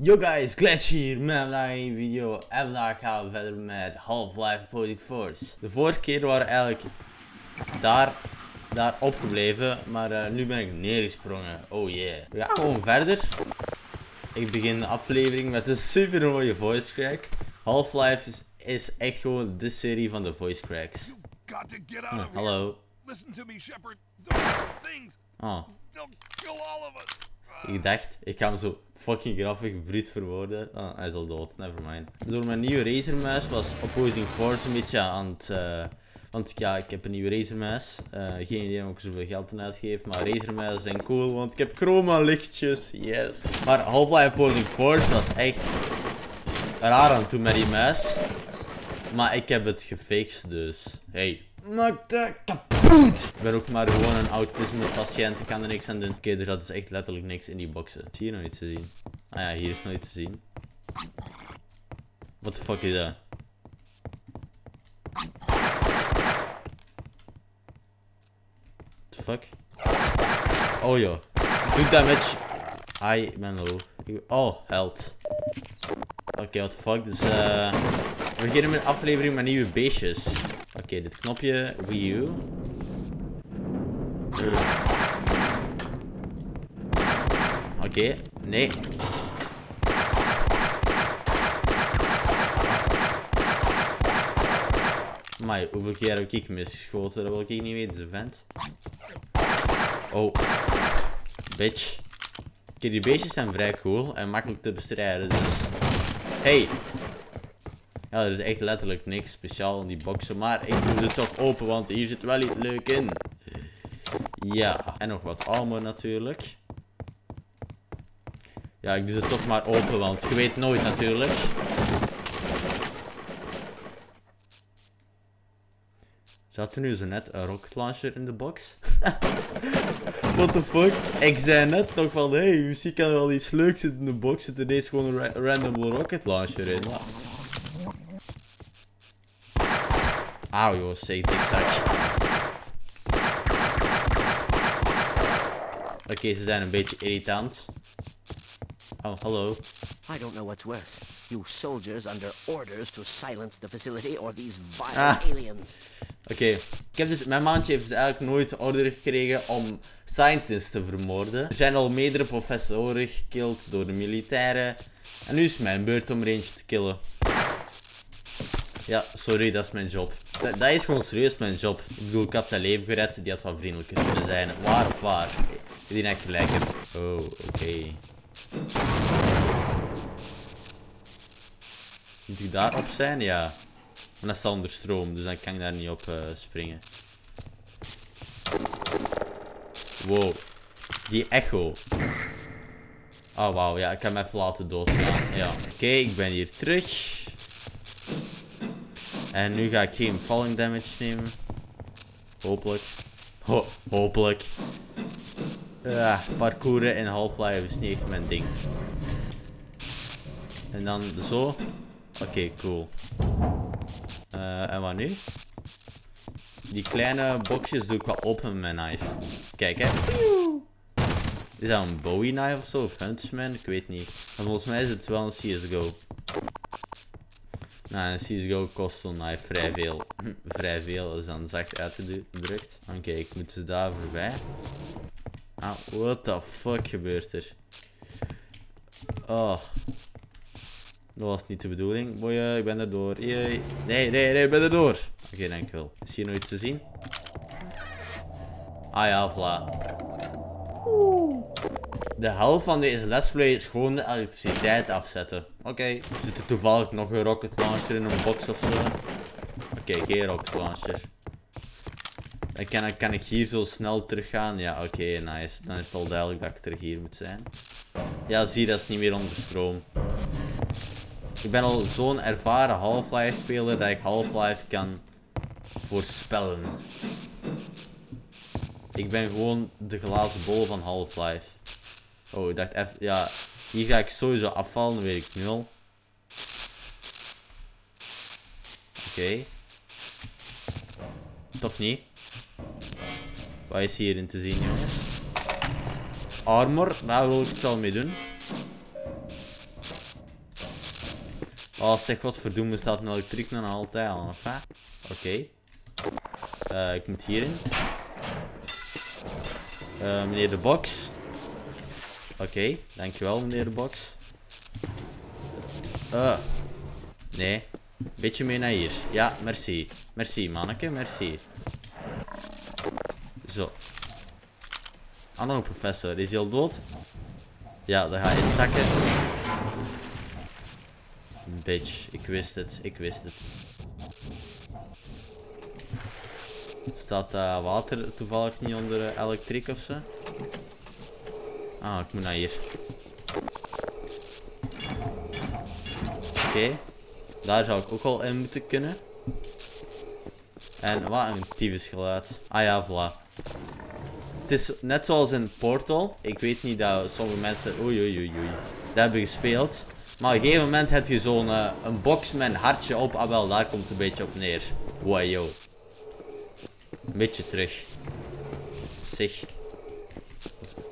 Yo guys, Gletscher hier met een nieuwe video en vandaag gaan we verder met Half-Life: Opposing Force. De vorige keer waren we eigenlijk daar opgebleven, maar nu ben ik neergesprongen. Oh yeah. We gaan gewoon verder. Ik begin de aflevering met een super mooie voice crack. Half-Life is echt gewoon de serie van de voice cracks. Hallo. Oh. Ik dacht, ik ga hem zo fucking grappig bruut verwoorden. Oh, hij is al dood, nevermind. Door mijn nieuwe Razer muis was Opposing Force een beetje aan het... want ja, ik heb een nieuwe Razer muis. Geen idee of ik zoveel geld aan uitgeef, maar Razer muizen zijn cool, want ik heb chroma lichtjes. Yes. Maar Half-Life: Opposing Force was echt raar aan toe met die muis. Maar ik heb het gefixt, dus... Hey. Maak dat kapot! Ik ben ook maar gewoon een autisme-patiënt, ik kan er niks aan doen. Oké, er zat dus echt letterlijk niks in die boxen. Is hier nog iets te zien? Ah ja, hier is nog iets te zien. What the fuck is dat? What the fuck? Oh joh. Doe damage. Ai, ik ben low. Oh, held. Oké, what the fuck, dus we beginnen met een aflevering met nieuwe beestjes. Oké, dit knopje, Wii U. Oké, nee. Amai, hoeveel keer heb ik misgeschoten? Dat wil ik niet weten, de vent. Oh, bitch. Oké, die beestjes zijn vrij cool en makkelijk te bestrijden, dus... Hey! Ja, er is echt letterlijk niks speciaal in die boxen, maar ik doe ze toch open, want hier zit wel iets leuk in. Ja, en nog wat armor natuurlijk. Ja, ik doe ze toch maar open, want je weet nooit natuurlijk. Zat er nu zo net een rocket launcher in de box? What the fuck? Ik zei net nog van, hey, misschien kan er wel iets leuks in de box, zit er deze gewoon een random rocket launcher in. Auw joh, zeg dikzak. Oké, ze zijn een beetje irritant. Oh, hallo. I don't know what's worse. You soldiers under orders to silence the facility or these violent aliens. Oké. Ik heb dus, mijn maandje heeft dus eigenlijk nooit de order gekregen om scientists te vermoorden. Er zijn al meerdere professoren gekild door de militairen. En nu is mijn beurt om er eentje te killen. Ja, sorry, dat is mijn job. Dat is gewoon serieus mijn job. Ik bedoel, ik had zijn leven gered, die had wat vriendelijker kunnen zijn. Waar of waar? Die nek gelijk heb. Oh, oké. Moet ik daarop zijn? Ja. Maar dat is onder stroom, dus dan kan ik daar niet op springen. Wow. Die echo. Oh, wauw. Ja, ik kan me even laten doodgaan. Ja. Oké, ik ben hier terug. En nu ga ik geen falling damage nemen. Hopelijk. Hopelijk. Parcouren in Half-Life is niet echt mijn ding. En dan zo. Oké, cool. En wat nu? Die kleine boxjes doe ik wel open met mijn knife. Kijk hè. Is dat een Bowie knife of zo? Of Huntsman? Ik weet niet. Maar volgens mij is het wel een CSGO. Nou, een CSGO kost zo'n knife vrij veel. Vrij veel is dan zacht uitgedrukt. Oké, ik moet dus daar voorbij. Ah, what the fuck gebeurt er? Oh. Dat was niet de bedoeling. Boeien, ik ben er door. Nee, nee, ik ben er door. Oké, dank je wel. Is hier nog iets te zien? Ah ja, voilà. De helft van deze let's play is gewoon de elektriciteit afzetten. Oké. Zit er toevallig nog een rocket launcher in een box ofzo? Oké, geen rocket launcher. Dan kan ik hier zo snel terug gaan. Ja, oké, nice. Dan is het al duidelijk dat ik terug hier moet zijn. Ja, zie, dat is niet meer onder stroom. Ik ben al zo'n ervaren Half-Life speler dat ik Half-Life kan voorspellen. Ik ben gewoon de glazen bol van Half-Life. Oh, ik dacht even, ja, hier ga ik sowieso afvallen, dat weet ik nu al. Oké. Toch niet. Wat is hierin te zien, jongens? Armor, daar wil ik het wel mee doen. Oh zeg, wat verdomme, staat een elektriek nog altijd aan, of hè? Oké. Ik moet hierin. Meneer de box. Oké, dankjewel meneer de box. Nee. Beetje mee naar hier. Ja, merci. Merci manneke, merci. Zo. Ah, nog een professor. Is hij al dood? Ja, daar ga je in zakken. Bitch, ik wist het. Ik wist het. Staat water toevallig niet onder elektriek ofzo? Ah, ik moet naar hier. Oké. Daar zou ik ook al in moeten kunnen. En wat een typisch geluid. Ah ja, voilà. Het is net zoals in Portal. Ik weet niet dat sommige mensen... Oei, oei, oei, oei. Dat hebben gespeeld. Maar op een gegeven moment heb je zo'n een box met een hartje op. Ah wel, daar komt het een beetje op neer. Wow, yo. Een beetje terug. Zeg.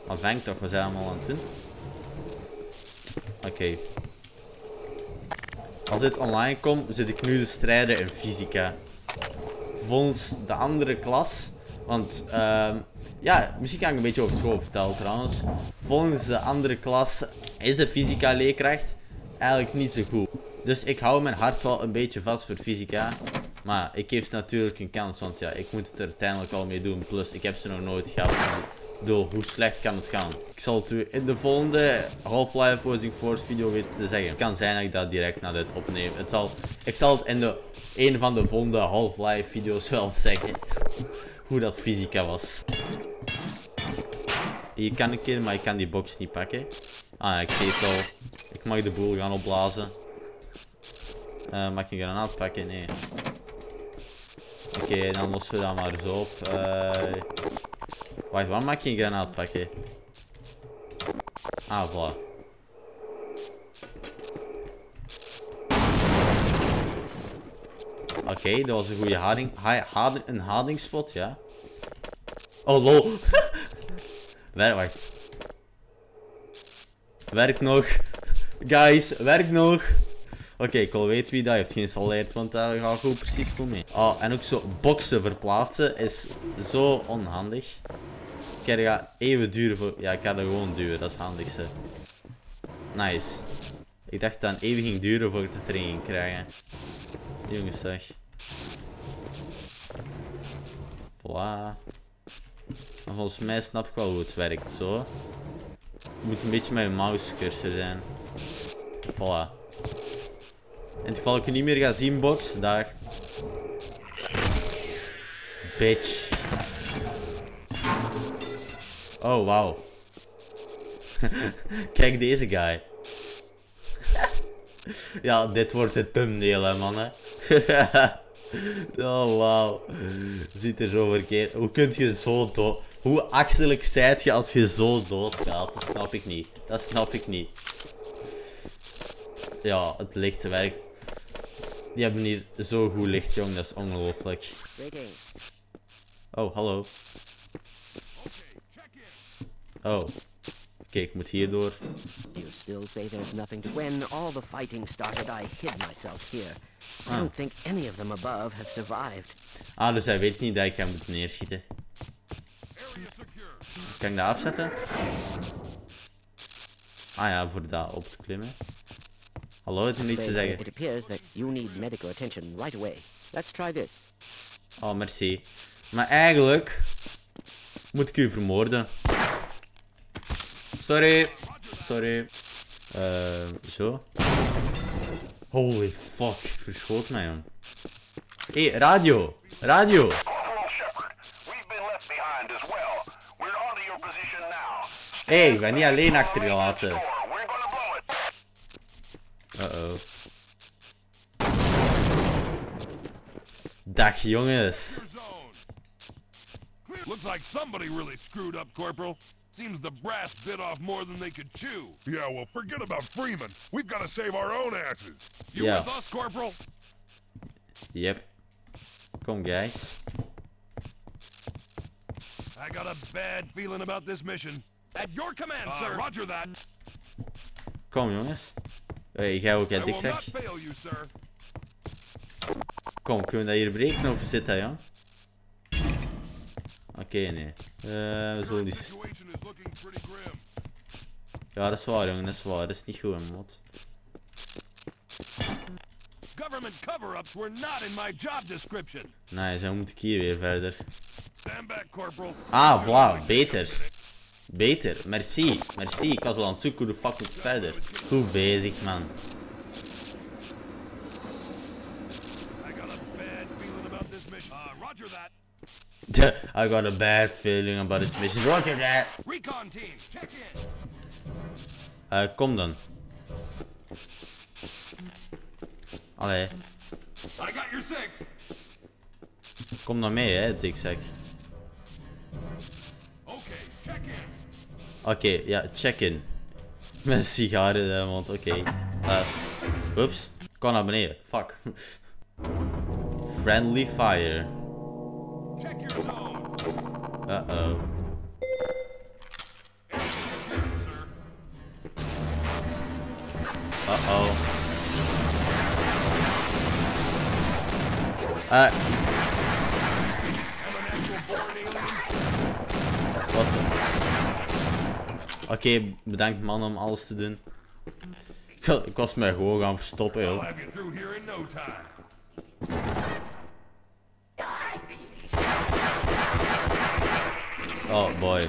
Afhangt toch, we zijn allemaal aan het doen. Oké. Als dit online komt, zit ik nu te strijden in fysica. Volgens de andere klas. Want... ja, misschien kan ik een beetje over het school vertellen trouwens. Volgens de andere klas is de fysica leerkracht eigenlijk niet zo goed. Dus ik hou mijn hart wel een beetje vast voor fysica. Maar ik geef ze natuurlijk een kans, want ja, ik moet het er uiteindelijk al mee doen. Plus, ik heb ze nog nooit gehad. Doel, hoe slecht kan het gaan? Ik zal het u in de volgende Half-Life: Opposing Force video weten te zeggen. Het kan zijn dat ik dat direct na dit opneem. Ik zal het in een van de volgende Half-Life video's wel zeggen. Hoe dat fysica was. Hier kan ik in, maar ik kan die box niet pakken. Ah, ik zie het al. Ik mag de boel gaan opblazen. Mag ik een granaat pakken? Nee. Oké, dan lossen we dat maar zo op. Wacht, wat mag je een granaat pakken? Ah, voilà. Oké, dat was een goede hadingspot, ja. Oh, lol. Wacht. Werk nog. Guys, werk nog. Oké, ik al weet wie dat heeft geïnstalleerd, want daar gaat gewoon precies goed mee. Oh, en ook zo boksen verplaatsen is zo onhandig. Kijk, dat gaat even duren voor... Ja, ik ga er gewoon duwen, dat is het handigste. Nice. Ik dacht dat het even ging duren voor ik de training krijgen. Jongens, zeg. Voilà. Maar volgens mij snap ik wel hoe het werkt, zo. Het moet een beetje met je mousecursor zijn. Voilà. In het geval ik je niet meer ga zien, box. Daar. Bitch. Oh, wauw. Kijk deze guy. Ja, dit wordt het thumbnail, hè, mannen. Oh, wauw. Ziet er zo verkeerd. Hoe kun je zo dood... Hoe achterlijk zijt je als je zo doodgaat? Dat snap ik niet. Dat snap ik niet. Ja, het lichtwerk. Die hebben hier zo goed licht, jong. Dat is ongelooflijk. Oh, hallo. Oh. Oké, ik moet hierdoor. You still say there's nothing to when all the fighting started I hid myself here. I don't think any of them above have survived. Ah, dus hij weet niet dat ik hem moet neerschieten. Kan ik dat afzetten? Ah ja, voor daar op te klimmen. Hallo, het is niets te zeggen. It appears that you need medical attention right away. Let's try this. Oh, merci. Maar eigenlijk moet ik u vermoorden. Sorry, sorry. Zo. Holy fuck, ik verschoot mij, man. Hé, hey, radio, radio. Hé, hey, ik ben niet alleen achtergelaten. Uh-oh. Dag, jongens. Looks like somebody really screwed up, Corporal. Seems the brass bit off more than they could chew. Yeah, well, forget about Freeman. We've got to save our own asses. You with us, Corporal? Yep. Come, guys. I got a bad feeling about this mission. At your command, sir. Roger that. Kom, jongens. Hey, jij ook, hè, dikzak. Kom, kunnen we dat hier breken of zit dat, ja? Oké, nee. We zullen niet. Ja, dat is waar, jongen, dat is waar. Dat is niet goed, mot. Nice, dan moet ik hier weer verder. Ah, voilà, beter. Beter, merci, merci. Ik was wel aan het zoeken hoe de fuck moet ik verder. Goed bezig, man. I got a bad feeling about this mission. Roger that. Recon team, check in. Kom dan. Allee. I got your six. Kom dan mee, hè, dikzak. Oké, ja, check in. Met sigaren in de mond, oké. Oeps, kom naar beneden, fuck. Friendly fire. Uh-oh. Uh-oh. Wat de... Oké, bedankt man om alles te doen. Ik was mij gewoon gaan verstoppen, joh. Oh boy.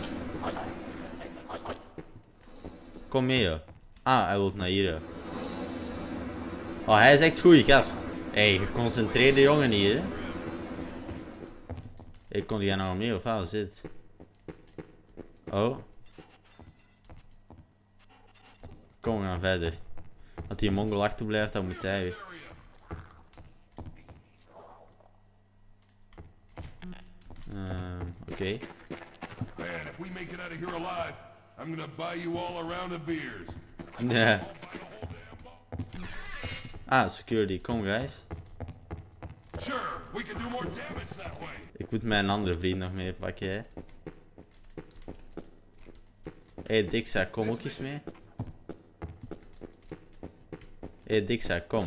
Kom mee, joh. Ah, hij wil naar hier, joh. Oh, hij is echt goeie gast. Hé, geconcentreerde jongen hier, hè. Ik kon jij nou mee of ah, zit. Oh. Kom, we gaan verder. Dat die mongol achterblijft, dat moet hij weer. Oké. Nee. Ah, security. Kom, guys. Ik moet mijn andere vriend nog mee pakken, hè. Hé, hey, dikzak, kom ook eens mee. Hé, hey, dikzak, kom.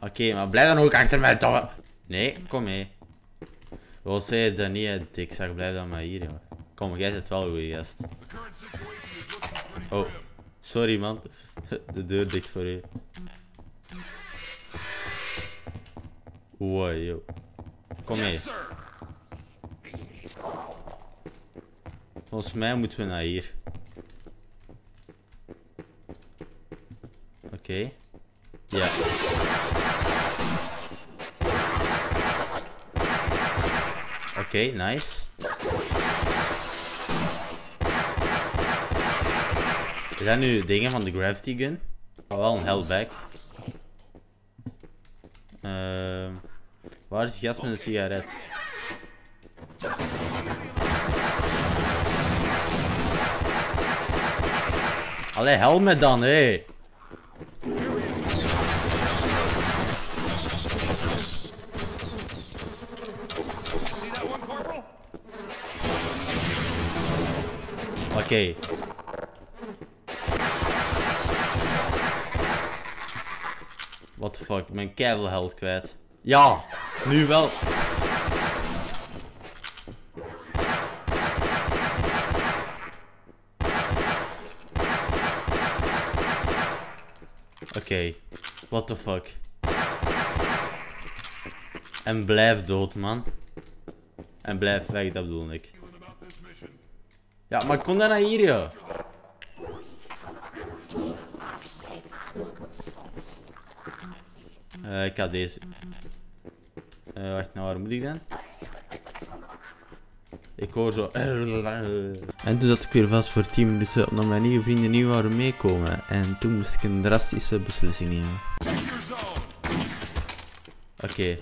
Oké, maar blijf dan ook achter mij, toch? Nee, kom mee. Wil zei dat niet, hè, dikzak, blijf dan maar hier, jongen. Kom, jij zit wel goeie gast. Oh, sorry man. De deur dicht voor u. Wow, yo. Kom mee. Volgens mij moeten we naar hier. Oké. Ja. Oké, nice. Is dat nu dingen van de gravity gun? Oh, wel een hellback. Waar is die gast met een sigaret? Allee, help me dan, hé. Hey. Oké. What the fuck, mijn keiveel held kwijt. Ja, nu wel. Oké, what the fuck. En blijf dood, man. En blijf weg, dat bedoel ik. Ja, maar kom dan naar hier, joh. Ik had deze. Wacht, nou waar moet ik dan? Ik hoor zo. En toen zat ik weer vast voor 10 minuten omdat mijn nieuwe vrienden niet waren meekomen. En toen moest ik een drastische beslissing nemen. Oké.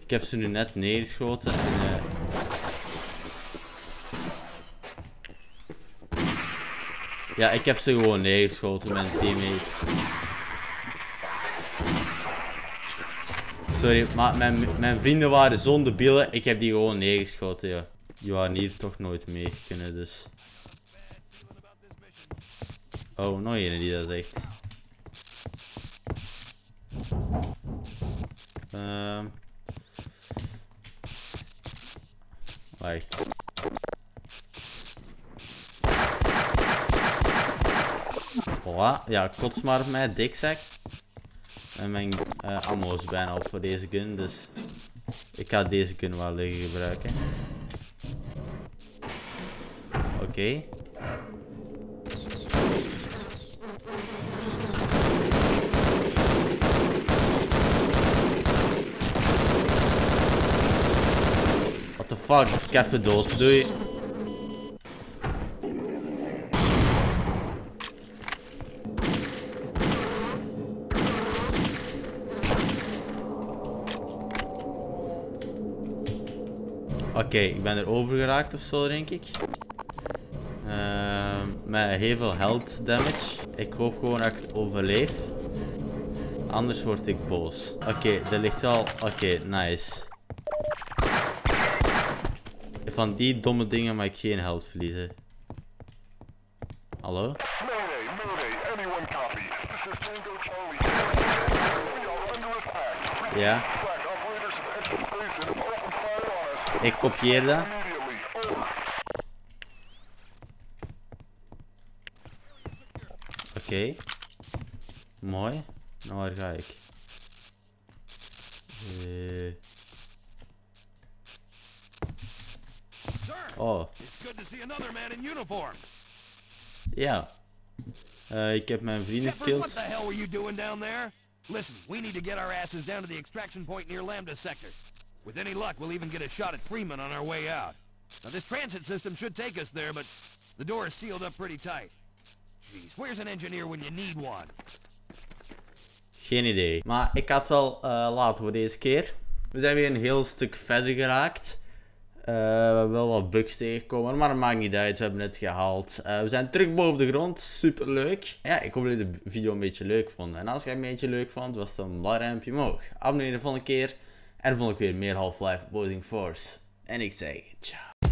Ik heb ze nu net neergeschoten en ja, ik heb ze gewoon neergeschoten, mijn teammate. Sorry, maar mijn vrienden waren zo'n debielen. Ik heb die gewoon neergeschoten, ja. Die waren hier toch nooit mee kunnen, dus... Oh, nog een die dat zegt. Wacht. Voilà. Ja, kots maar op mij, dikzak. En mijn ammo is bijna op voor deze gun, dus... Ik ga deze gun wel liggen gebruiken. Oké. What the fuck? Ik heb even dood. Doei. Oké, ik ben er over geraakt of zo, denk ik. Met heel veel health damage. Ik hoop gewoon dat ik het overleef. Anders word ik boos. Oké, dat ligt wel... Oké, nice. Van die domme dingen mag ik geen health verliezen. Hallo? Ja. Ik kopieer dat. Oké. Mooi. Nou, waar ga ik? Oh. Ja. Ik heb mijn vrienden gekild. Listen, we need to get our asses down to the extraction point near Lambda sector. With any luck, we'll even get a shot at Freeman on our way out. Now, this transit system should take us there, but the door is sealed up pretty tight. Jeez, where's an engineer when you need one? Geen idee. Maar ik had wel laten voor deze keer. We zijn weer een heel stuk verder geraakt. We hebben wel wat bugs tegengekomen, maar het maakt niet uit. We hebben het gehaald. We zijn terug boven de grond. Super leuk. Ja, ik hoop dat jullie de video een beetje leuk vonden. En als je het een beetje leuk vond, was dan een duimpje omhoog. Abonneer de volgende keer. En dan vond ik weer meer Half-Life: Opposing Force. En ik zeg ciao.